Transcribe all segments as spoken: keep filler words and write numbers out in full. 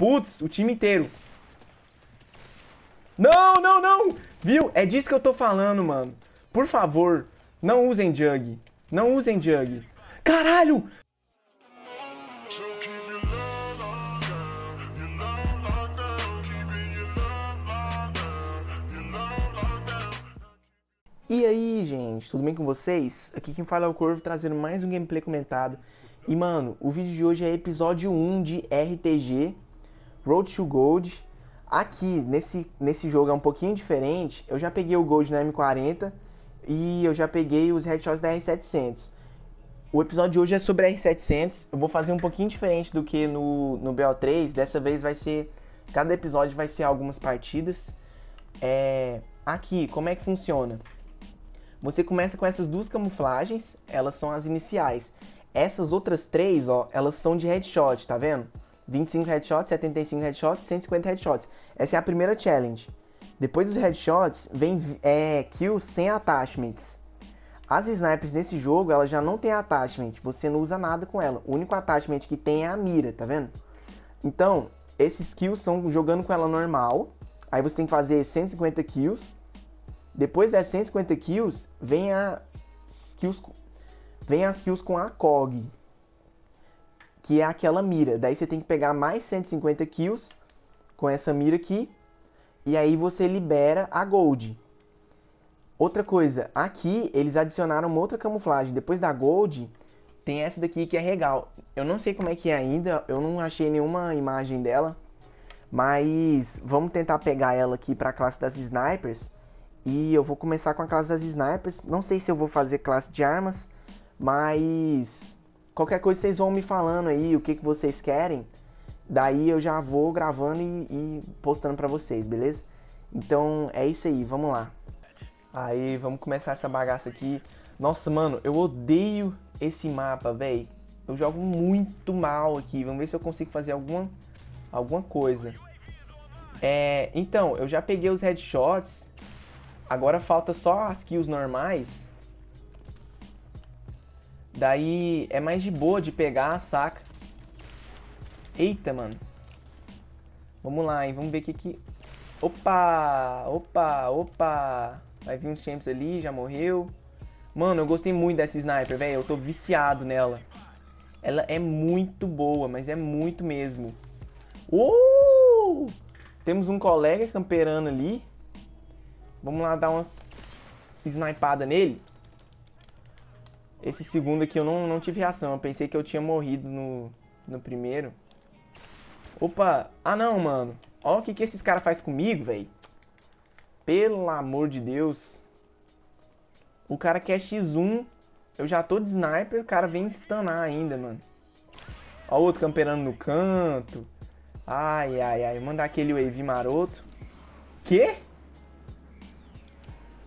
Putz, o time inteiro. Não, não, não. Viu? É disso que eu tô falando, mano. Por favor, não usem jug. Não usem jug. Caralho! E aí, gente, tudo bem com vocês? Aqui quem fala é o Corvo, trazendo mais um gameplay comentado. E, mano, o vídeo de hoje é episódio um de R T G, Road to Gold. Aqui, nesse, nesse jogo é um pouquinho diferente. Eu já peguei o Gold na M quarenta e eu já peguei os headshots da R setecentos. O episódio de hoje é sobre a R setecentos. Eu vou fazer um pouquinho diferente do que no, no B O três. Dessa vez vai ser... Cada episódio vai ser algumas partidas. É, aqui, como é que funciona? Você começa com essas duas camuflagens, elas são as iniciais. Essas outras três, ó, elas são de headshot, tá vendo? vinte e cinco headshots, setenta e cinco headshots, cento e cinquenta headshots. Essa é a primeira challenge. Depois dos headshots, vem é, kills sem attachments. As snipers nesse jogo, elas já não tem attachment, você não usa nada com ela. O único attachment que tem é a mira, tá vendo? Então, esses kills são jogando com ela normal. Aí você tem que fazer cento e cinquenta kills. Depois das cento e cinquenta kills, vem, a kills, vem as kills com a ACOG, que é aquela mira. Daí você tem que pegar mais cento e cinquenta kills com essa mira aqui, e aí você libera a Gold. Outra coisa, aqui eles adicionaram uma outra camuflagem. Depois da Gold, tem essa daqui que é legal. Eu não sei como é que é ainda, eu não achei nenhuma imagem dela, mas vamos tentar pegar ela aqui para a classe das snipers. E eu vou começar com a classe das snipers. Não sei se eu vou fazer classe de armas, mas qualquer coisa vocês vão me falando aí o que, que vocês querem. Daí eu já vou gravando e, e postando pra vocês, beleza? Então é isso aí, vamos lá. Aí, vamos começar essa bagaça aqui. Nossa, mano, eu odeio esse mapa, velho. Eu jogo muito mal aqui. Vamos ver se eu consigo fazer alguma, alguma coisa. É, então, eu já peguei os headshots. Agora falta só as kills normais. Daí é mais de boa de pegar, saca? Eita, mano. Vamos lá, hein? Vamos ver o que que... Opa! Opa! Opa! Vai vir uns champs ali, já morreu. Mano, eu gostei muito dessa sniper, velho. Eu tô viciado nela. Ela é muito boa, mas é muito mesmo. Uh! Temos um colega camperando ali. Vamos lá dar umas snipadas nele. Esse segundo aqui eu não, não tive reação. Eu pensei que eu tinha morrido no, no primeiro. Opa! Ah, não, mano. Olha o que, que esses caras fazem comigo, velho. Pelo amor de Deus. O cara quer xis um. Eu já tô de sniper. O cara vem stunar ainda, mano. Olha o outro camperando no canto. Ai, ai, ai. Mandar aquele U A V maroto. Quê?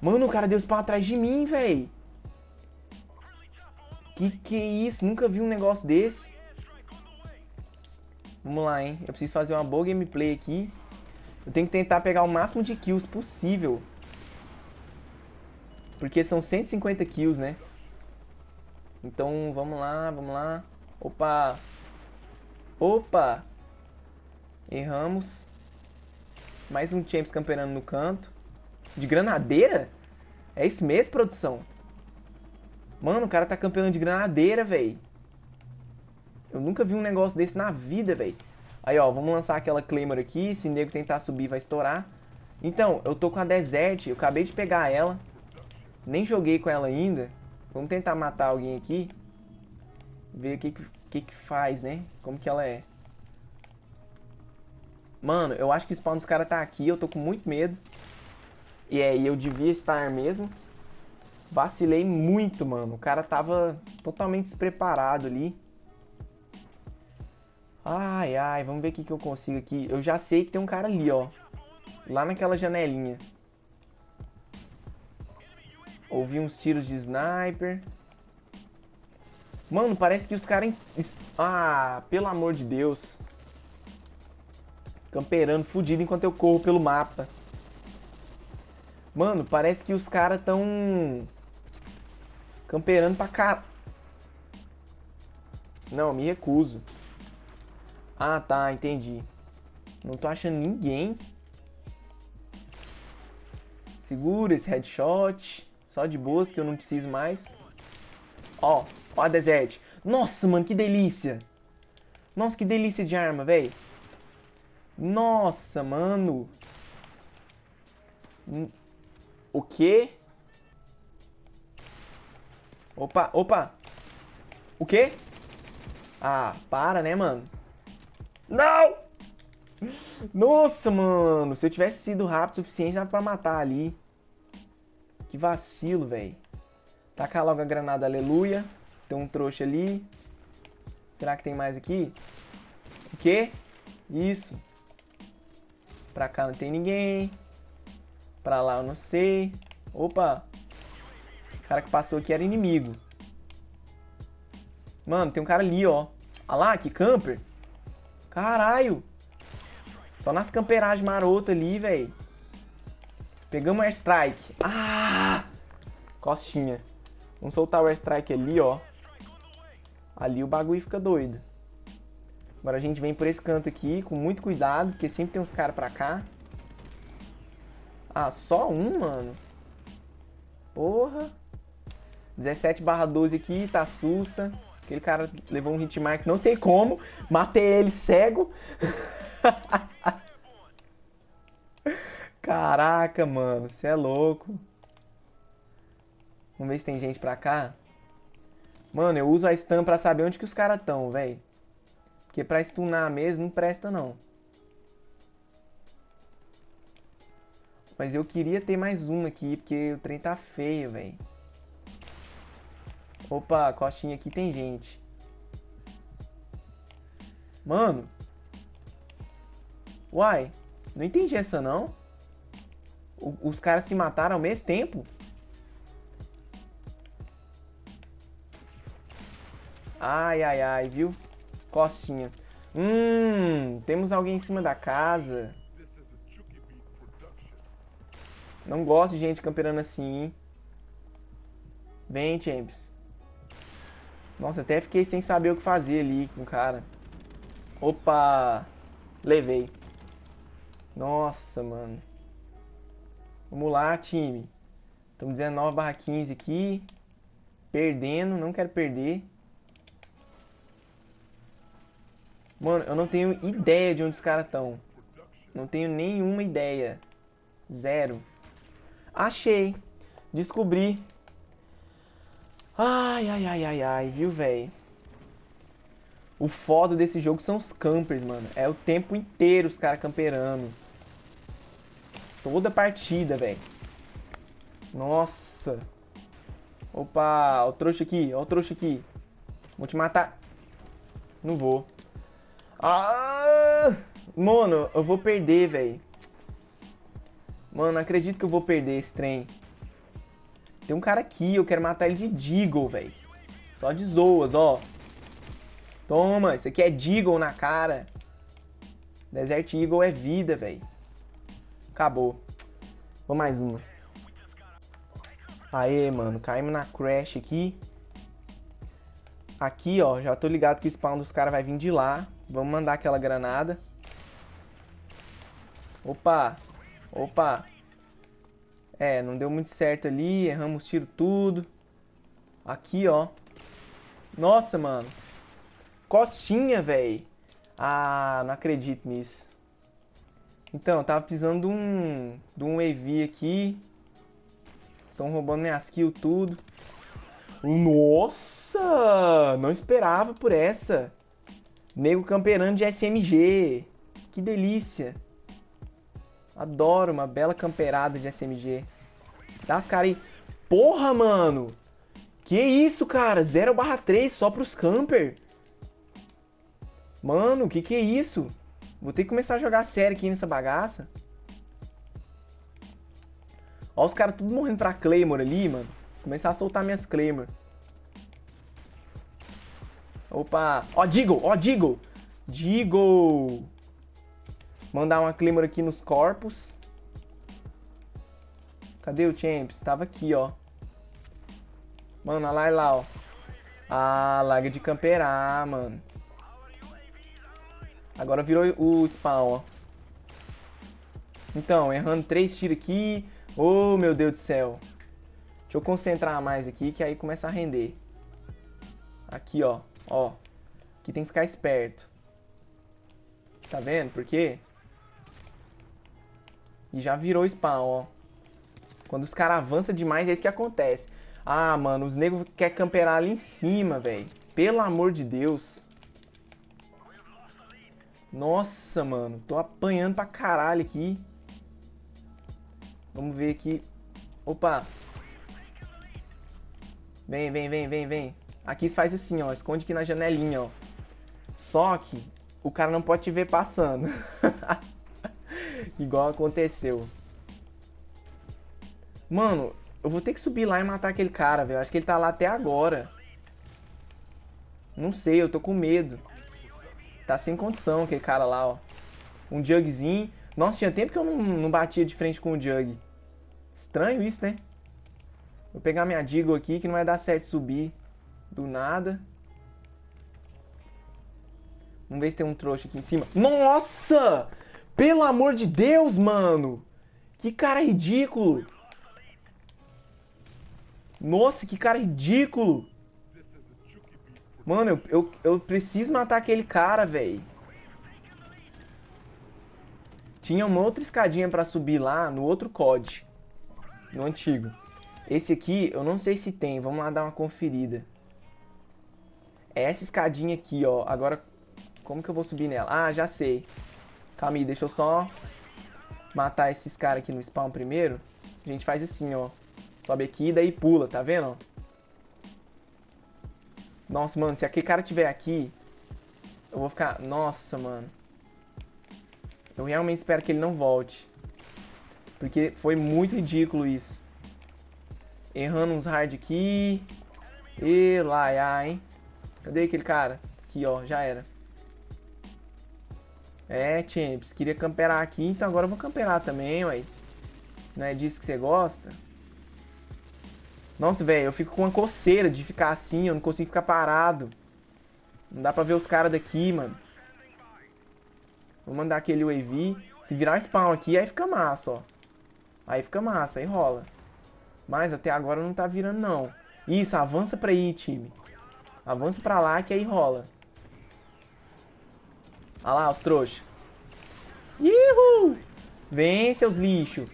Mano, o cara deu spawn atrás de mim, velho. Que que é isso? Nunca vi um negócio desse. Vamos lá, hein? Eu preciso fazer uma boa gameplay aqui. Eu tenho que tentar pegar o máximo de kills possível. Porque são cento e cinquenta kills, né? Então, vamos lá, vamos lá. Opa! Opa! Erramos. Mais um champs camperando no canto. De granadeira? É isso mesmo, produção? Mano, o cara tá campeando de granadeira, velho. Eu nunca vi um negócio desse na vida, velho. Aí, ó, vamos lançar aquela Claymore aqui. Se o nego tentar subir, vai estourar. Então, eu tô com a Desert. Eu acabei de pegar ela. Nem joguei com ela ainda. Vamos tentar matar alguém aqui. Ver o que que, que faz, né? Como que ela é. Mano, eu acho que o spawn dos caras tá aqui. Eu tô com muito medo. E aí, eu devia estar mesmo. Vacilei muito, mano. O cara tava totalmente despreparado ali. Ai, ai. Vamos ver o que, que eu consigo aqui. Eu já sei que tem um cara ali, ó. Lá naquela janelinha. Ouvi uns tiros de sniper. Mano, parece que os caras... Ah, pelo amor de Deus. Camperando, fudido, enquanto eu corro pelo mapa. Mano, parece que os caras tão camperando pra caralho. Não, me recuso. Ah, tá, entendi. Não tô achando ninguém. Segura esse headshot. Só de boas, que eu não preciso mais. Ó, ó a Desert. Nossa, mano, que delícia. Nossa, que delícia de arma, velho. Nossa, mano. O quê? Opa, opa. O quê? Ah, para, né, mano? Não! Nossa, mano. Se eu tivesse sido rápido o suficiente, dava pra matar ali. Que vacilo, velho. Tacar logo a granada, aleluia. Tem um trouxa ali. Será que tem mais aqui? O quê? Isso. Pra cá não tem ninguém. Pra lá eu não sei. Opa. O cara que passou aqui era inimigo. Mano, tem um cara ali, ó. Olha lá, que camper. Caralho. Só nas camperagens marotas ali, velho. Pegamos o airstrike. Ah! Costinha. Vamos soltar o airstrike ali, ó. Ali o bagulho fica doido. Agora a gente vem por esse canto aqui, com muito cuidado, porque sempre tem uns caras pra cá. Ah, só um, mano? Porra. dezessete barra doze aqui, tá sussa. Aquele cara levou um hitmark, não sei como. Matei ele cego. Caraca, mano, você é louco. Vamos ver se tem gente pra cá. Mano, eu uso a stun pra saber onde que os caras estão, velho. Porque pra stunar mesmo não presta, não. Mas eu queria ter mais uma aqui, porque o trem tá feio, velho. Opa, costinha aqui tem gente. Mano. Uai, não entendi essa, não. O, os caras se mataram ao mesmo tempo? Ai, ai, ai, viu? Costinha. Hum, temos alguém em cima da casa. Não gosto de gente camperando assim, hein? Vem, champs. Nossa, até fiquei sem saber o que fazer ali com o cara. Opa! Levei. Nossa, mano. Vamos lá, time. Estamos dezenove barra quinze aqui. Perdendo, não quero perder. Mano, eu não tenho ideia de onde os caras estão. Não tenho nenhuma ideia. Zero. Achei. Descobri. Ai, ai, ai, ai, ai. Viu, velho? O foda desse jogo são os campers, mano. É o tempo inteiro os caras camperando. Toda partida, velho. Nossa. Opa. Ó o trouxa aqui. Ó o trouxa aqui. Vou te matar. Não vou. Ah, mano, eu vou perder, velho. Mano, acredito que eu vou perder esse trem. Tem um cara aqui, eu quero matar ele de Deagle, velho. Só de zoas, ó. Toma, isso aqui é Deagle na cara. Desert Eagle é vida, velho. Acabou. Vou mais uma. Aê, mano, caímos na crash aqui. Aqui, ó, já tô ligado que o spawn dos caras vai vir de lá. Vamos mandar aquela granada. Opa. Opa. É, não deu muito certo ali. Erramos tiro tudo. Aqui, ó. Nossa, mano. Costinha, velho. Ah, não acredito nisso. Então, tava precisando de um... De um U A V aqui. Estão roubando minhas kills tudo. Nossa! Não esperava por essa. Nego camperando de S M G. Que delícia. Adoro uma bela camperada de S M G. Dá as caras aí. Porra, mano. Que isso, cara? zero barra três só pros camper. Mano, que que é isso? Vou ter que começar a jogar sério aqui nessa bagaça. Ó os caras tudo morrendo pra Claymore ali, mano. Começar a soltar minhas Claymore. Opa! Ó, Diggle! Ó, Diggle! Diggle! Mandar uma Claymore aqui nos corpos. Cadê o Champs? Tava aqui, ó. Mano, olha lá, olha lá, ó. Ah, larga de camperar, mano. Agora virou o spawn, ó. Então, errando três tiros aqui. Oh, meu Deus do céu. Deixa eu concentrar mais aqui, que aí começa a render. Aqui, ó. Ó. Aqui tem que ficar esperto. Tá vendo? Por quê? E já virou spawn, ó. Quando os caras avançam demais, é isso que acontece. Ah, mano, os negros querem camperar ali em cima, velho. Pelo amor de Deus. Nossa, mano. Tô apanhando pra caralho aqui. Vamos ver aqui. Opa. Vem, vem, vem, vem, vem. Aqui faz assim, ó. Esconde aqui na janelinha, ó. Só que o cara não pode te ver passando. Igual aconteceu. Mano, eu vou ter que subir lá e matar aquele cara, velho. Acho que ele tá lá até agora. Não sei, eu tô com medo. Tá sem condição aquele cara lá, ó. Um jugzinho. Nossa, tinha tempo que eu não, não batia de frente com o jug. Estranho isso, né? Vou pegar minha Deagle aqui, que não vai dar certo subir do nada. Vamos ver se tem um trouxa aqui em cima. Nossa! Pelo amor de Deus, mano! Que cara ridículo! Nossa, que cara ridículo! Mano, eu, eu, eu preciso matar aquele cara, velho. Tinha uma outra escadinha pra subir lá no outro C O D. No antigo. Esse aqui, eu não sei se tem. Vamos lá dar uma conferida. É essa escadinha aqui, ó. Agora, como que eu vou subir nela? Ah, já sei. Calma aí, deixa eu só matar esses caras aqui no spawn primeiro. A gente faz assim, ó. Sobe aqui e daí pula, tá vendo? Nossa, mano, se aquele cara tiver aqui, eu vou ficar... Nossa, mano. Eu realmente espero que ele não volte. Porque foi muito ridículo isso. Errando uns hard aqui. E lá, hein? Cadê aquele cara? Aqui, ó, já era. É, champs, queria camperar aqui, então agora eu vou camperar também, ué. Não é disso que você gosta? Nossa, velho, eu fico com uma coceira de ficar assim, eu não consigo ficar parado. Não dá pra ver os caras daqui, mano. Vou mandar aquele U A V. Se virar spawn aqui, aí fica massa, ó. Aí fica massa, aí rola. Mas até agora não tá virando, não. Isso, avança pra aí, time. Avança pra lá que aí rola. Olha lá, os trouxas. Ihu! Vem, seus lixos.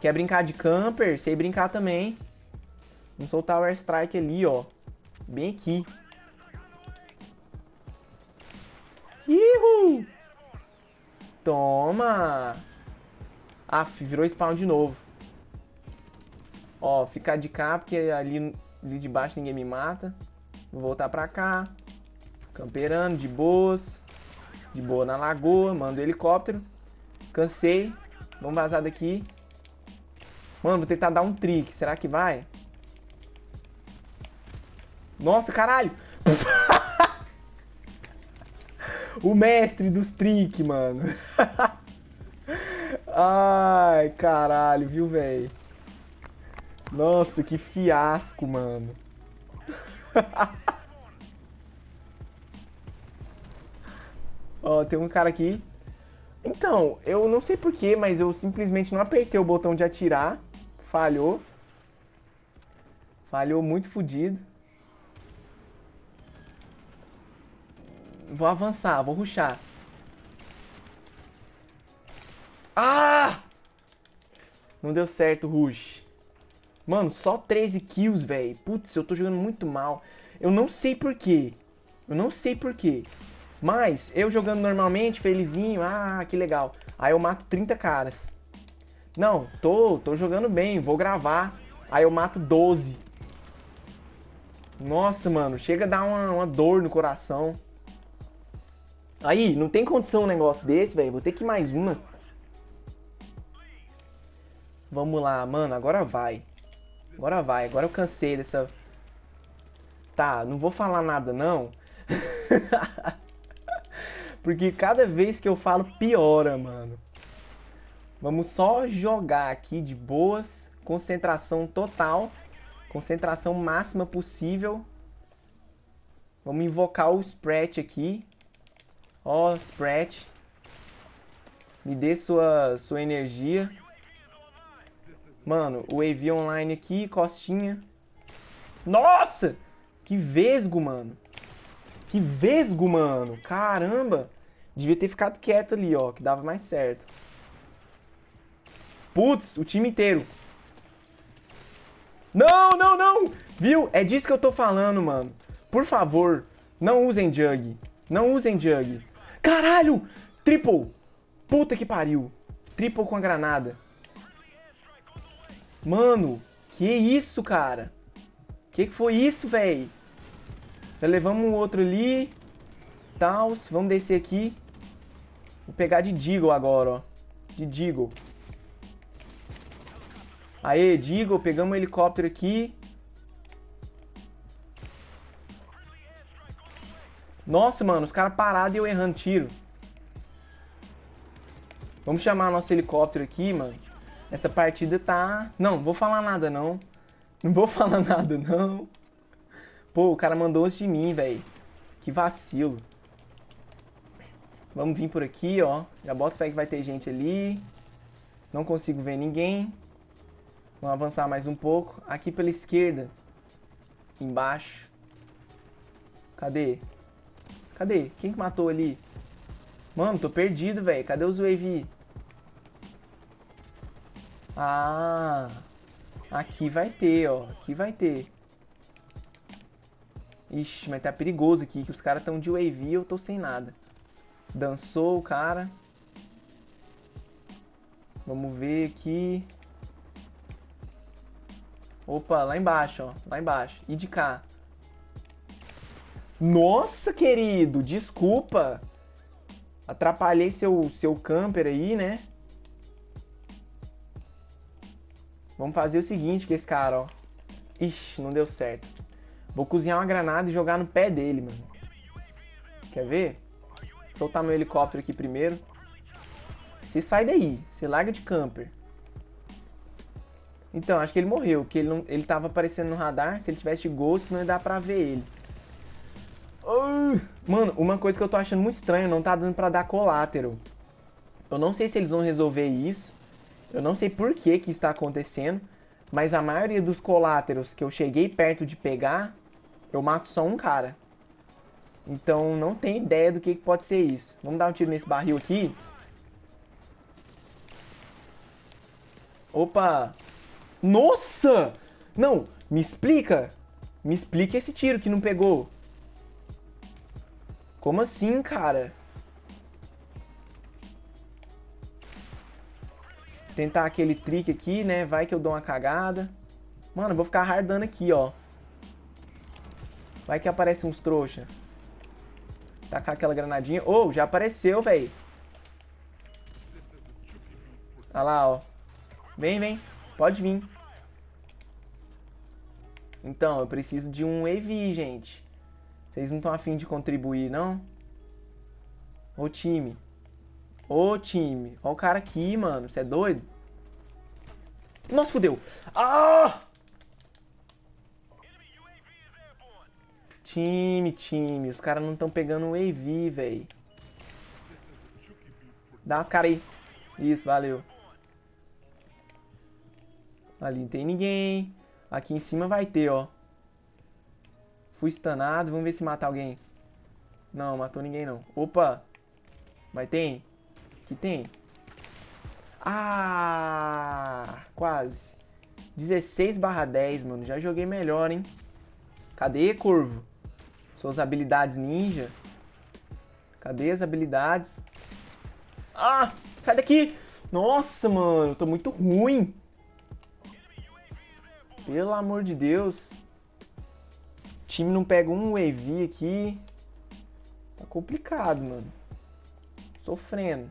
Quer brincar de camper? Sei brincar também. Vamos soltar o airstrike ali, ó. Bem aqui. Ihu! Toma! Aff, virou spawn de novo. Ó, ficar de cá, porque ali, ali de baixo ninguém me mata. Vou voltar pra cá. Camperando, de boas. De boa na lagoa, mando helicóptero. Cansei. Vamos vazar daqui. Mano, vou tentar dar um trick. Será que vai? Nossa, caralho! O mestre dos tricks, mano. Ai, caralho, viu, velho? Nossa, que fiasco, mano. Ó, tem um cara aqui. Então, eu não sei porquê, mas eu simplesmente não apertei o botão de atirar. Falhou. Falhou muito fodido. Vou avançar, vou rushar. Ah! Não deu certo o rush. Mano, só treze kills, velho. Putz, eu tô jogando muito mal. Eu não sei porquê. Eu não sei porquê. Mas, eu jogando normalmente, felizinho, ah, que legal. Aí eu mato trinta caras. Não, tô, tô jogando bem, vou gravar. Aí eu mato doze. Nossa, mano, chega a dar uma, uma dor no coração. Aí, não tem condição um negócio desse, velho. Vou ter que ir mais uma. Vamos lá, mano, agora vai. Agora vai, agora eu cansei dessa... Tá, não vou falar nada, não. Porque cada vez que eu falo, piora, mano. Vamos só jogar aqui de boas. Concentração total. Concentração máxima possível. Vamos invocar o Sprat aqui. Ó, Sprat. Me dê sua, sua energia. Mano, o U A V online aqui, costinha. Nossa! Que vesgo, mano. Que vesgo, mano. Caramba. Devia ter ficado quieto ali, ó. Que dava mais certo. Putz, o time inteiro. Não, não, não. Viu? É disso que eu tô falando, mano. Por favor, não usem jug. Não usem jug. Caralho! Triple. Puta que pariu. Triple com a granada. Mano, que isso, cara? Que que foi isso, véi? Já levamos um outro ali. Tal, vamos descer aqui. Vou pegar de Deagle agora, ó. De Deagle. Aê, Deagle, pegamos um helicóptero aqui. Nossa, mano, os caras parados e eu errando tiro. Vamos chamar nosso helicóptero aqui, mano. Essa partida tá... Não, vou falar nada, não. Não vou falar nada, não. Pô, o cara mandou antes de mim, velho. Que vacilo. Vamos vir por aqui, ó. Já bota fé que vai ter gente ali. Não consigo ver ninguém. Vamos avançar mais um pouco. Aqui pela esquerda. Embaixo. Cadê? Cadê? Quem que matou ali? Mano, tô perdido, velho. Cadê os U A V? Ah... Aqui vai ter, ó. Aqui vai ter. Ixi, mas tá perigoso aqui, que os caras estão de U A V e eu tô sem nada. Dançou o cara. Vamos ver aqui. Opa, lá embaixo, ó. Lá embaixo. E de cá. Nossa, querido! Desculpa! Atrapalhei seu, seu camper aí, né? Vamos fazer o seguinte com esse cara, ó. Ixi, não deu certo. Vou cozinhar uma granada e jogar no pé dele, mano. Quer ver? Soltar meu helicóptero aqui primeiro. Você sai daí. Você larga de camper. Então, acho que ele morreu. Porque ele, não, ele tava aparecendo no radar. Se ele tivesse ghost, não ia dar pra ver ele. Uh! Mano, uma coisa que eu tô achando muito estranho. Não tá dando pra dar colátero. Eu não sei se eles vão resolver isso. Eu não sei por que que está acontecendo, mas a maioria dos coláteros que eu cheguei perto de pegar, eu mato só um cara. Então, não tenho ideia do que que pode ser isso. Vamos dar um tiro nesse barril aqui. Opa! Nossa! Não, me explica. Me explica esse tiro que não pegou. Como assim, cara? Tentar aquele trick aqui, né? Vai que eu dou uma cagada. Mano, eu vou ficar hardando aqui, ó. Vai que aparece uns trouxa. Tacar aquela granadinha. Oh, já apareceu, velho. Olha lá, ó. Vem, vem. Pode vir. Então, eu preciso de um E V, gente. Vocês não estão afim de contribuir, não? Ô, time. Ô, time. Olha o cara aqui, mano. Você é doido? Nossa, fodeu. Ah! Time, time. Os caras não estão pegando o U A V, velho. Dá umas caras aí. Isso, valeu. Ali não tem ninguém. Aqui em cima vai ter, ó. Fui stanado. Vamos ver se mata alguém. Não, matou ninguém, não. Opa. Mas tem... Que tem? Ah, quase. dezesseis barra dez, mano. Já joguei melhor, hein? Cadê, Corvo? Suas habilidades ninja? Cadê as habilidades? Ah, sai daqui! Nossa, mano, eu tô muito ruim. Pelo amor de Deus. O time não pega um U A V aqui. Tá complicado, mano. Sofrendo.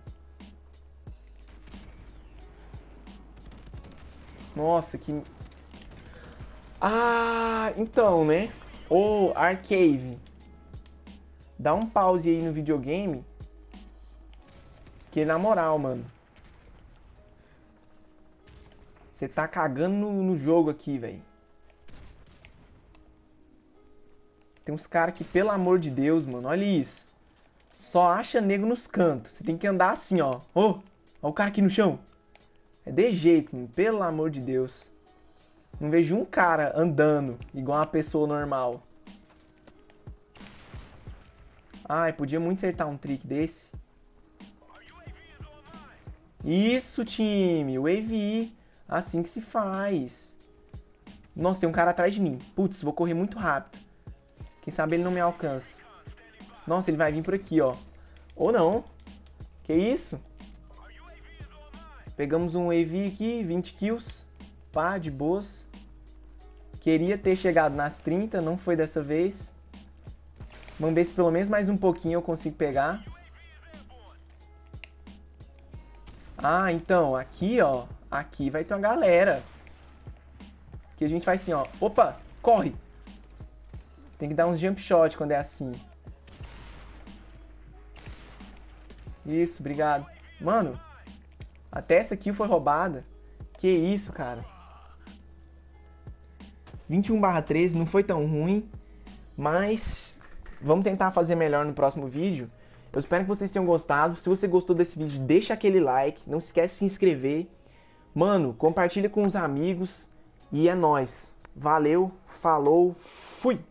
Nossa, que... Ah, então, né? Ô, Arcade. Dá um pause aí no videogame. Que na moral, mano. Você tá cagando no, no jogo aqui, velho. Tem uns caras que, pelo amor de Deus, mano. Olha isso. Só acha nego nos cantos. Você tem que andar assim, ó. Ô, oh, Olha o cara aqui no chão. É de jeito, mano. Pelo amor de Deus. Não vejo um cara andando igual uma pessoa normal. Ai, podia muito acertar um trick desse. Isso, time. U A V. Assim que se faz. Nossa, tem um cara atrás de mim. Putz, vou correr muito rápido. Quem sabe ele não me alcança. Nossa, ele vai vir por aqui, ó. Ou não. Que isso? Pegamos um U A V aqui, vinte kills. Pá, de boas. Queria ter chegado nas trinta, não foi dessa vez. Vamos ver se pelo menos mais um pouquinho eu consigo pegar. Ah, então, aqui, ó. Aqui vai ter uma galera. Que a gente faz assim, ó. Opa, corre! Tem que dar uns jump shot quando é assim. Isso, obrigado. Mano, até essa aqui foi roubada. Que isso, cara. vinte e um barra treze não foi tão ruim. Mas vamos tentar fazer melhor no próximo vídeo. Eu espero que vocês tenham gostado. Se você gostou desse vídeo, deixa aquele like. Não esquece de se inscrever. Mano, compartilha com os amigos. E é nóis. Valeu, falou, fui!